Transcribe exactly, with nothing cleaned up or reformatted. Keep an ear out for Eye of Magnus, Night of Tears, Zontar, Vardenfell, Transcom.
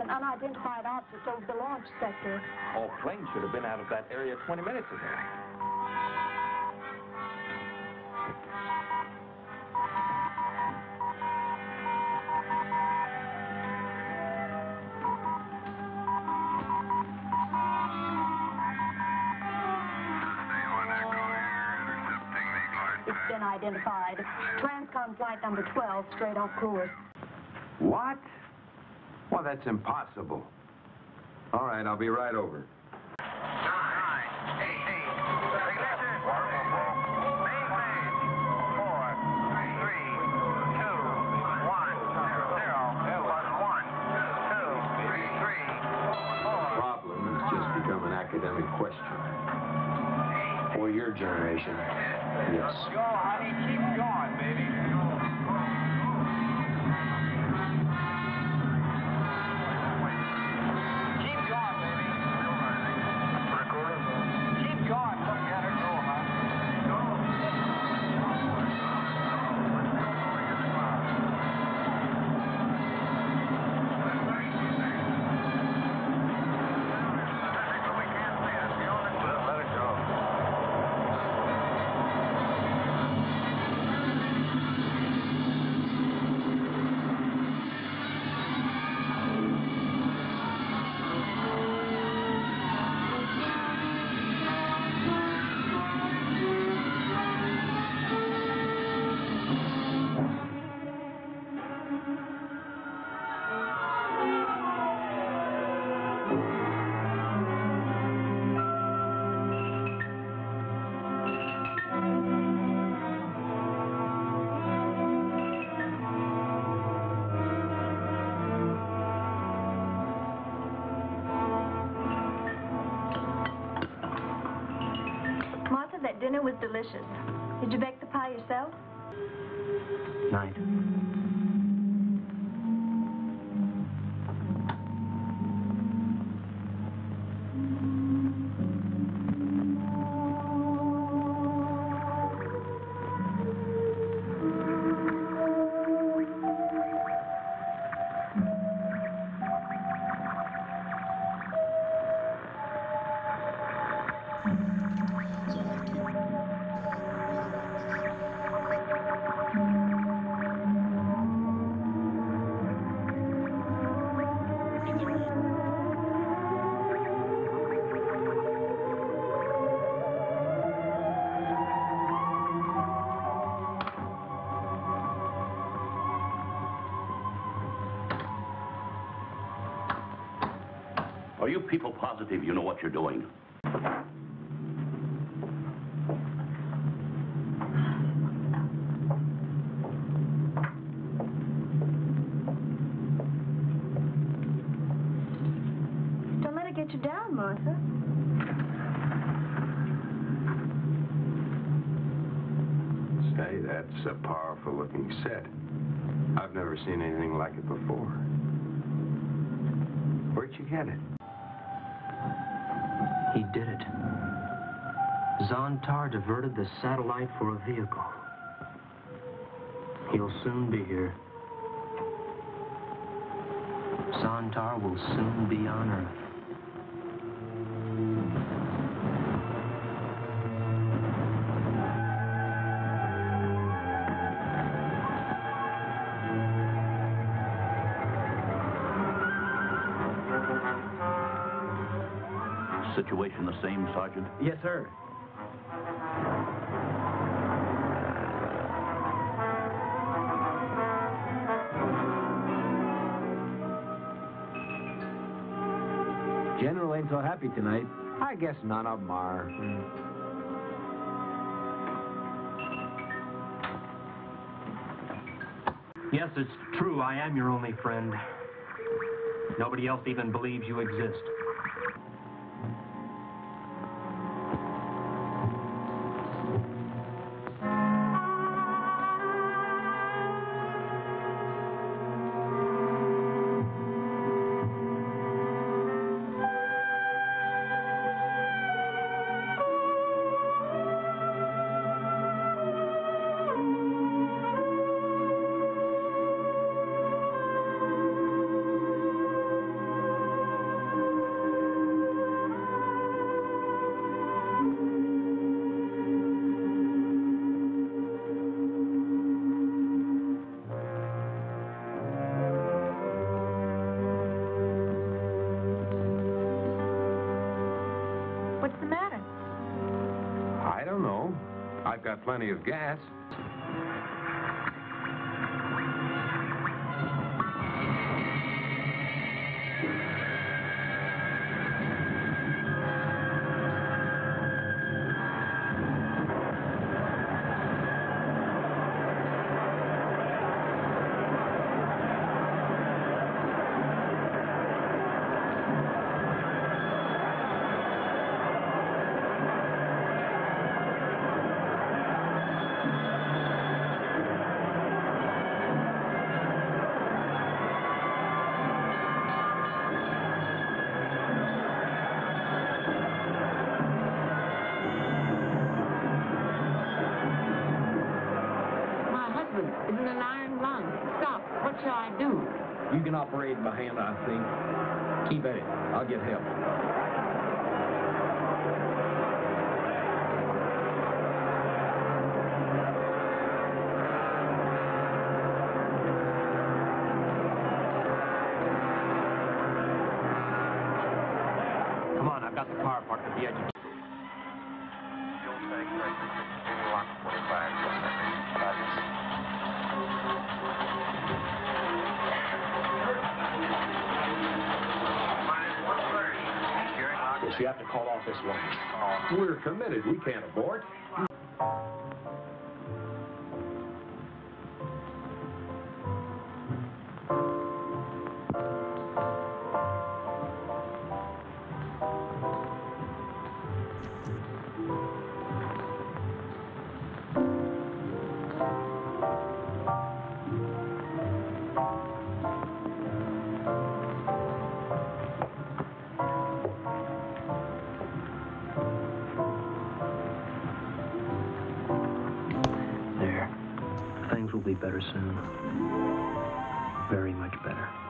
An unidentified object over the launch sector. All planes should have been out of that area twenty minutes ago. It's been identified. Transcom flight number twelve, straight off course. What? Well, that's impossible. All right, I'll be right over. The problem has just become an academic question. For your generation, yes. Go, honey, keep going, baby. That dinner was delicious. Did you bake the pie yourself? Night. Are you people positive you know what you're doing? Don't let it get you down, Martha. Say, that's a powerful-looking set. I've never seen anything like it before. Where'd you get it? He did it. Zontar diverted the satellite for a vehicle. He'll soon be here. Zontar will soon be on Earth. Situation the same, Sergeant? Yes, sir. General ain't so happy tonight. I guess none of them are. Mm. Yes, it's true. I am your only friend. Nobody else even believes you exist. I've got plenty of gas. You can operate by hand, I think. Keep at it. I'll get help. Come on, I've got the car parked at the edge of... You have to call off this one. We're committed. We can't abort. Things will be better soon. Very much better.